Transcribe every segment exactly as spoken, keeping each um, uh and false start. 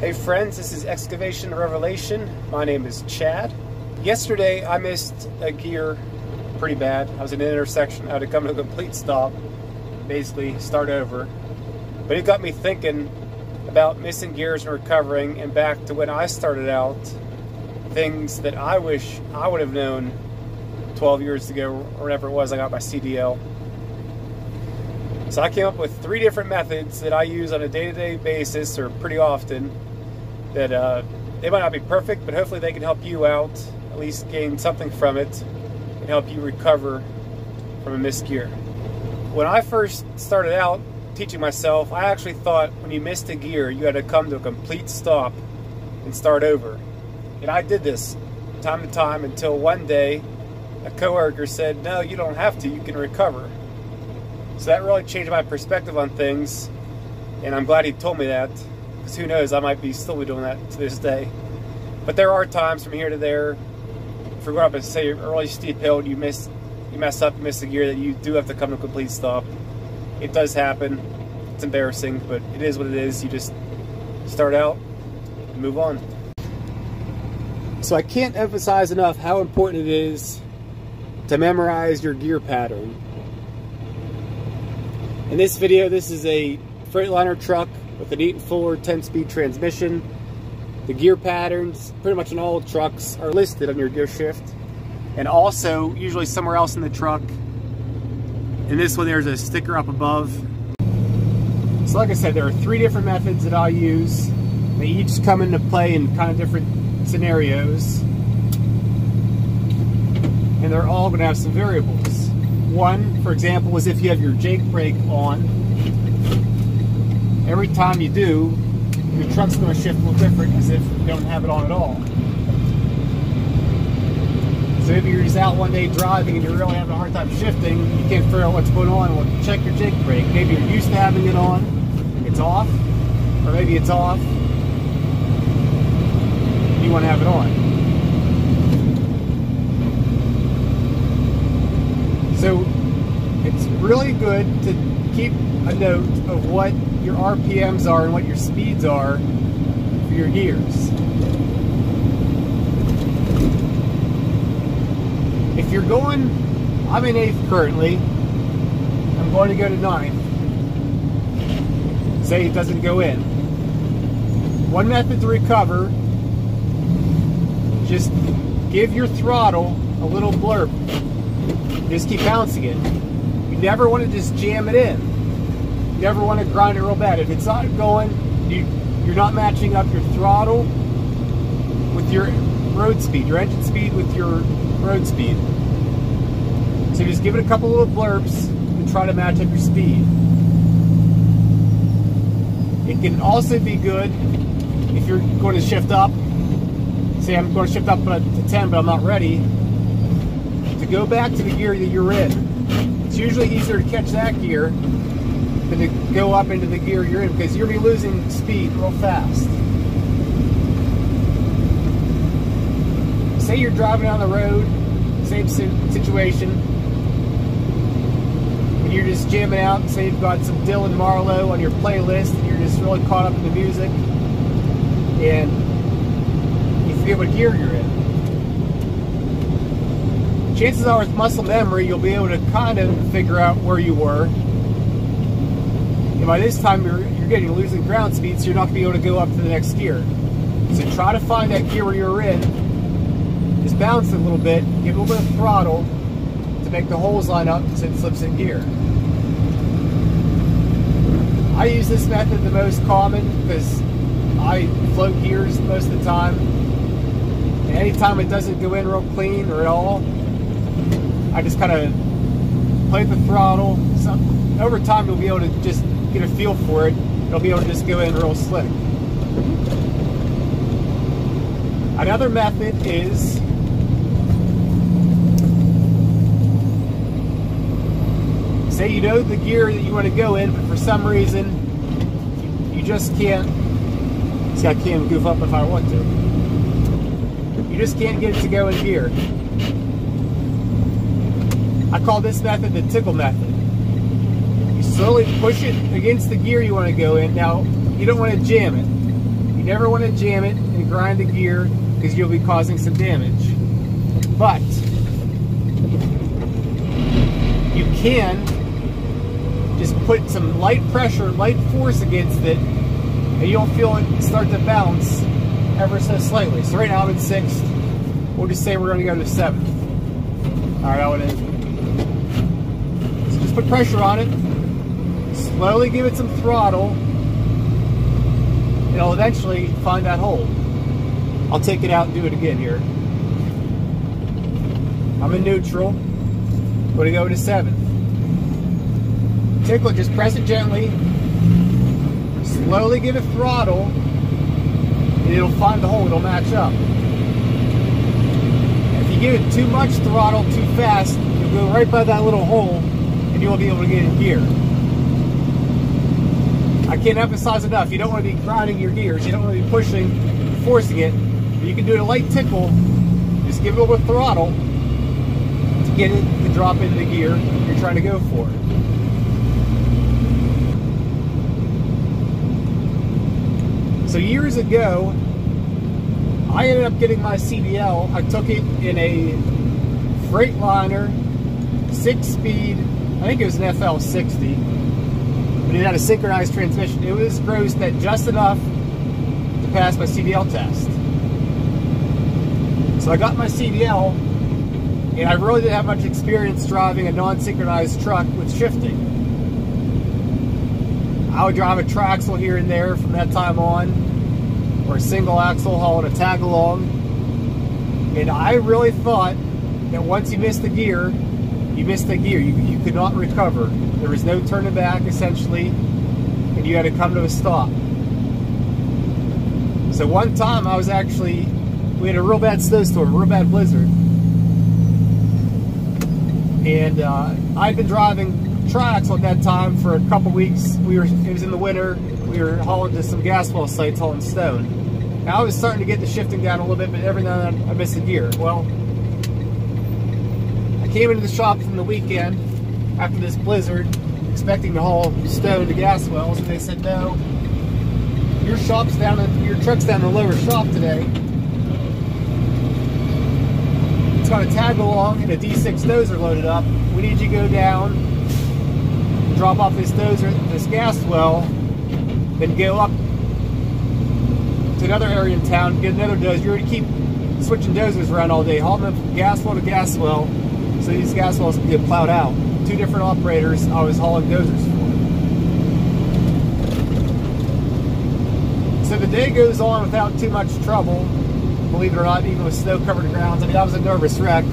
Hey friends, this is Excavation Revelation. My name is Chad. Yesterday I missed a gear pretty bad. I was in an intersection. I had to come to a complete stop, basically start over. But it got me thinking about missing gears and recovering, and back to when I started out, things that I wish I would have known twelve years ago or whenever it was I got my C D L. So I came up with three different methods that I use on a day-to-day basis, or pretty often. That uh, they might not be perfect, but hopefully they can help you out, at least gain something from it, and help you recover from a missed gear. When I first started out teaching myself, I actually thought when you missed a gear, you had to come to a complete stop and start over. And I did this time to time until one day a coworker said, "No, you don't have to, you can recover." So that really changed my perspective on things, and I'm glad he told me that, because who knows, I might be still be doing that to this day. But there are times from here to there, if you're going up and say you're a really steep hill and you miss, you mess up, you miss a gear, that you do have to come to a complete stop. It does happen. It's embarrassing, but it is what it is. You just start out and move on. So I can't emphasize enough how important it is to memorize your gear pattern. In this video, this is a Freightliner truck with an eight and four ten-speed transmission. The gear patterns, pretty much on all trucks, are listed on your gear shift, and also usually somewhere else in the truck. In this one, there's a sticker up above. So like I said, there are three different methods that I use. They each come into play in kind of different scenarios, and they're all going to have some variables. One, for example, is if you have your Jake brake on, every time you do, your truck's going to shift a little different as if you don't have it on at all. So maybe you're just out one day driving and you're really having a hard time shifting, you can't figure out what's going on, well, check your Jake brake. Maybe you're used to having it on, it's off, or maybe it's off, you want to have it on. So it's really good to keep a note of what your R P Ms are and what your speeds are for your gears. If you're going, I'm in eighth currently, I'm going to go to ninth. Say it doesn't go in. One method to recover, just give your throttle a little blurb. Just keep bouncing it. You never want to just jam it in. You never want to grind it real bad. If it's not going, you, you're not matching up your throttle with your road speed, your engine speed with your road speed. So just give it a couple little blurbs and try to match up your speed. It can also be good if you're going to shift up. Say I'm going to shift up to ten, but I'm not ready. To go back to the gear that you're in. It's usually easier to catch that gear than to go up into the gear you're in, because you'll be losing speed real fast. Say you're driving down the road, same situation, and you're just jamming out. Say you've got some Dylan Marlowe on your playlist, and you're just really caught up in the music, and you forget what gear you're in. Chances are with muscle memory, you'll be able to kind of figure out where you were. And by this time, you're, you're getting losing ground speed, so you're not going to be able to go up to the next gear. So try to find that gear where you're in. Just bounce it a little bit, give it a little bit of throttle to make the holes line up so it slips in gear. I use this method the most common because I float gears most of the time. And anytime it doesn't go in real clean or at all, I just kind of play the throttle. So over time, you'll be able to just get a feel for it. You'll be able to just go in real slick. Another method is say you know the gear that you want to go in, but for some reason you just can't. See, I can goof up if I want to. You just can't get it to go in gear. I call this method the tickle method. You slowly push it against the gear you want to go in. Now, you don't want to jam it. You never want to jam it and grind the gear because you'll be causing some damage. But you can just put some light pressure, light force against it, and you'll feel it start to bounce ever so slightly. So right now I'm in sixth. We'll just say we're going to go to seventh. All right, that one is. So just put pressure on it. Slowly give it some throttle. And it'll eventually find that hole. I'll take it out and do it again here. I'm in neutral. I'm going to go to seventh. Tickle, just press it gently, slowly give it throttle, and it'll find the hole, it'll match up. If you give it too much throttle too fast, you'll go right by that little hole, and you won't be able to get in gear. I can't emphasize enough, you don't want to be grinding your gears, you don't want to be pushing, forcing it, but you can do it a light tickle, just give it a little throttle to get it to drop into the gear you're trying to go for. So years ago, I ended up getting my C D L. I took it in a Freightliner, six-speed, I think it was an F L sixty, but it had a synchronized transmission. It was gross that just enough to pass my C D L test. So I got my C D L, and I really didn't have much experience driving a non-synchronized truck with shifting. I would drive a tri-axle here and there from that time on, or a single axle hauling a tag along. And I really thought that once you missed the gear, you missed the gear. You, you could not recover. There was no turning back, essentially, and you had to come to a stop. So one time I was actually, we had a real bad snowstorm, a real bad blizzard. And uh, I'd been driving tri-axle at that time for a couple weeks. We were it was in the winter. We were hauling to some gas well sites, hauling stone. Now I was starting to get the shifting down a little bit, but every now and then I missed a gear. Well, I came into the shop from the weekend after this blizzard, expecting to haul stone to gas wells, and they said no. Your shop's down, in, your truck's down in the lower shop today. It's got a tag along and a D six dozer loaded up. We need you to go down, drop off this dozer, this gas well, then go up to another area in town, get another dozer. You're going to keep switching dozers around all day, hauling them from gas well to gas well, so these gas wells can get plowed out. Two different operators I was hauling dozers for. So the day goes on without too much trouble, believe it or not, even with snow-covered grounds. I mean, I was a nervous wreck.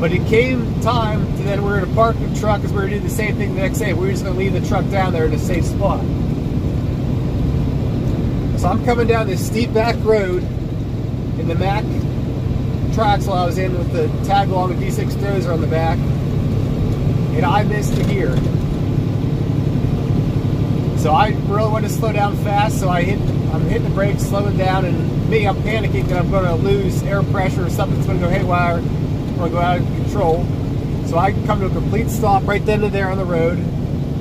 But it came time to then we were going to park the truck because we were going to do the same thing the next day. We were just going to leave the truck down there in a safe spot. So I'm coming down this steep back road in the Mack tri-axle I was in with the tag along with D six dozer on the back. And I missed the gear. So I really wanted to slow down fast, so I hit, I'm hitting the brakes, slowing down, and me, I'm panicking that I'm going to lose air pressure or something's going to go haywire. Or go out of control. So I come to a complete stop right then and there on the road.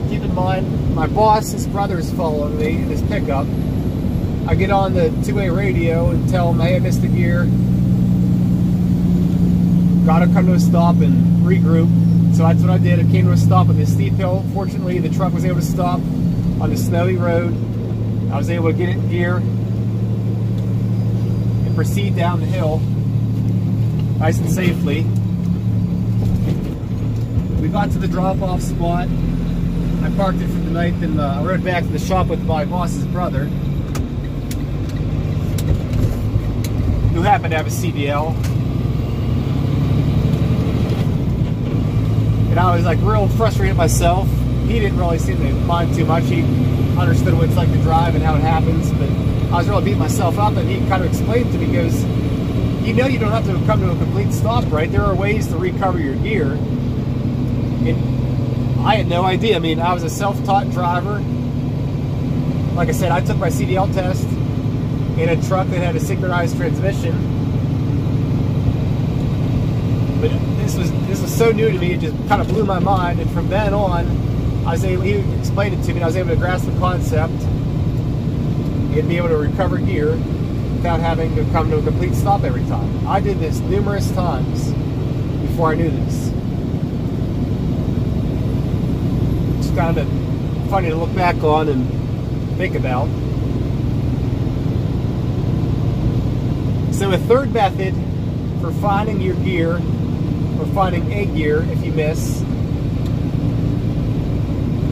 Keep in mind, my boss, his brother is following me in his pickup. I get on the two-way radio and tell him, hey, I missed the gear. Gotta come to a stop and regroup. So that's what I did. I came to a stop on this steep hill. Fortunately, the truck was able to stop on the snowy road. I was able to get it in gear and proceed down the hill. Nice and safely. We got to the drop-off spot. I parked it for the night, then uh, I rode back to the shop with my boss's brother, who happened to have a C D L. And I was like real frustrated at myself. He didn't really seem to mind too much. He understood what it's like to drive and how it happens, but I was really beating myself up, and he kind of explained to me, he goes, you know, you don't have to come to a complete stop, right? There are ways to recover your gear. And I had no idea. I mean, I was a self-taught driver. Like I said, I took my C D L test in a truck that had a synchronized transmission. But this was this was so new to me, it just kind of blew my mind. And from then on, I was able, he explained it to me, and I was able to grasp the concept. and be able to recover gear without having to come to a complete stop every time. I did this numerous times before I knew this. It's kind of funny to look back on and think about. So a third method for finding your gear, or finding a gear if you miss,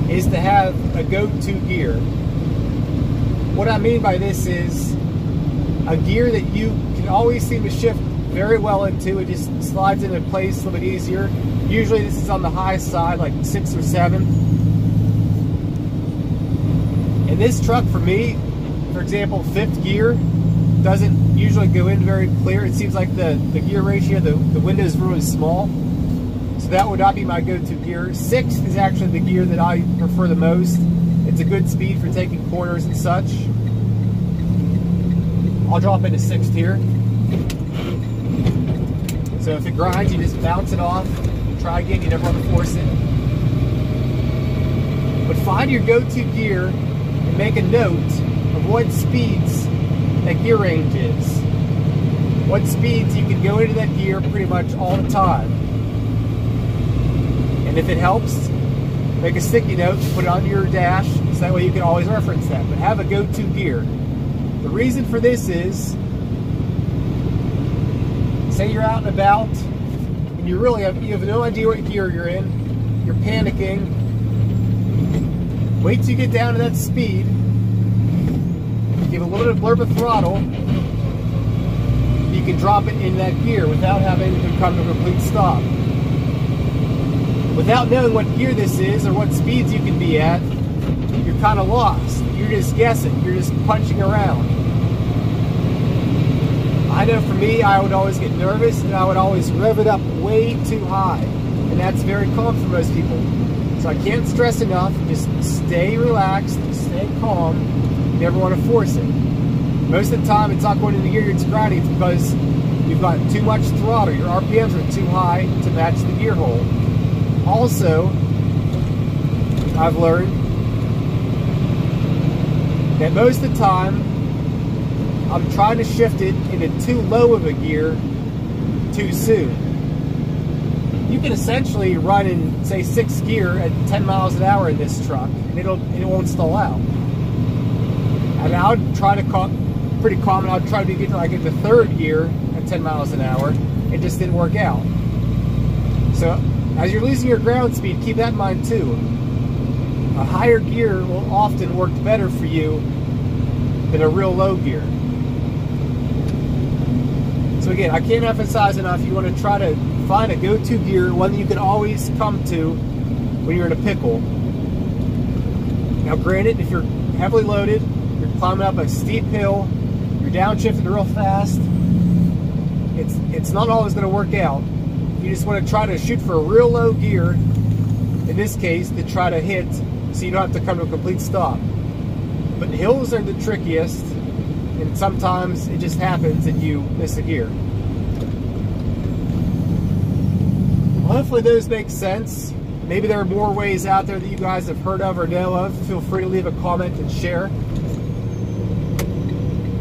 is to have a go-to gear. What I mean by this is a gear that you can always seem to shift very well into. It just slides into place a little bit easier. Usually this is on the high side, like six or seven. And this truck for me, for example, fifth gear doesn't usually go in very clear. It seems like the, the gear ratio, the, the window's really small. So that would not be my go-to gear. Sixth is actually the gear that I prefer the most. It's a good speed for taking corners and such. I'll drop into sixth here. So if it grinds, you just bounce it off. Try again, you never want to force it. But find your go-to gear and make a note of what speeds that gear range is. What speeds you can go into that gear pretty much all the time. And if it helps, make a sticky note, put it on your dash, so that way you can always reference that. But have a go-to gear. The reason for this is, say you're out and about, and you really have, you have no idea what gear you're in, you're panicking, wait till you get down to that speed, give a little bit of blurb of throttle, you can drop it in that gear without having to come to a complete stop. Without knowing what gear this is or what speeds you can be at, you're kind of lost. You're just guessing. You're just punching around. I know for me, I would always get nervous and I would always rev it up way too high. And that's very common for most people. So I can't stress enough. Just stay relaxed, stay calm. You never want to force it. Most of the time, it's not going into gear, it's grinding because you've got too much throttle. Your R P Ms are too high to match the gear hole. Also, I've learned that most of the time I'm trying to shift it into too low of a gear too soon. You can essentially run in, say, sixth gear at ten miles an hour in this truck, and it'll it won't stall out. And I would try to call pretty common. I'd try to get like into third gear at ten miles an hour. It just didn't work out. So, as you're losing your ground speed, keep that in mind too. A higher gear will often work better for you than a real low gear. So again, I can't emphasize enough, you want to try to find a go-to gear, one that you can always come to when you're in a pickle. Now granted, if you're heavily loaded, you're climbing up a steep hill, you're downshifting real fast, it's, it's not always going to work out. You just want to try to shoot for a real low gear, in this case, to try to hit so you don't have to come to a complete stop. But hills are the trickiest, and sometimes it just happens that you miss a gear. Well, hopefully those make sense. Maybe there are more ways out there that you guys have heard of or know of. Feel free to leave a comment and share.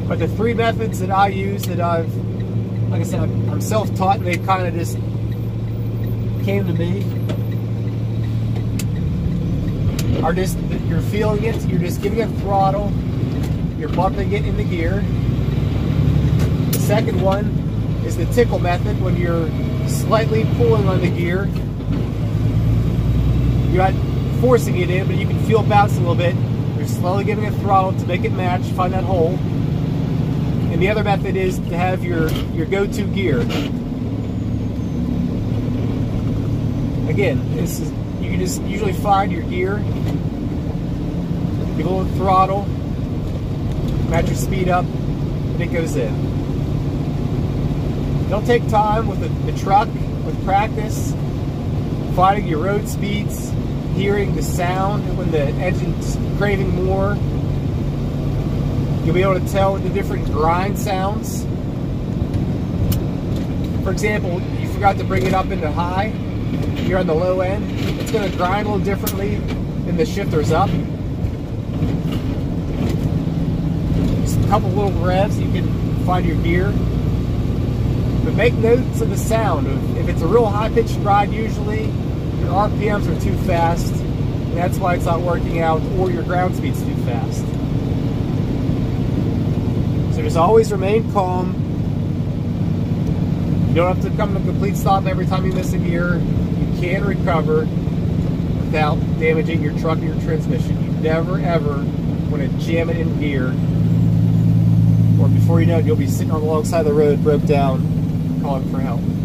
But the three methods that I use that I've, like I said, I'm self-taught and they kind of just came to me are just, you're feeling it, you're just giving it throttle, you're bumping it in the gear. The second one is the tickle method, when you're slightly pulling on the gear, you're not forcing it in, but you can feel it bounce a little bit, you're slowly giving it throttle to make it match, find that hole. And the other method is to have your, your go-to gear. Again, this is, you can just usually find your gear, give a little throttle, match your speed up, and it goes in. It'll take time with the, the truck, with practice, finding your road speeds, hearing the sound when the engine's craving more. You'll be able to tell the different grind sounds. For example, you forgot to bring it up into high. You're on the low end, it's going to grind a little differently than the shifter's up. couple little revs, you can find your gear. But make notes of the sound. If it's a real high-pitched ride, usually your R P Ms are too fast, and that's why it's not working out, or your ground speed's too fast. So just always remain calm. You don't have to come to a complete stop every time you miss a gear. You can recover without damaging your truck or your transmission. You never, ever want to jam it in gear, or before you know it, you'll be sitting on the long side of the road, broke down, calling for help.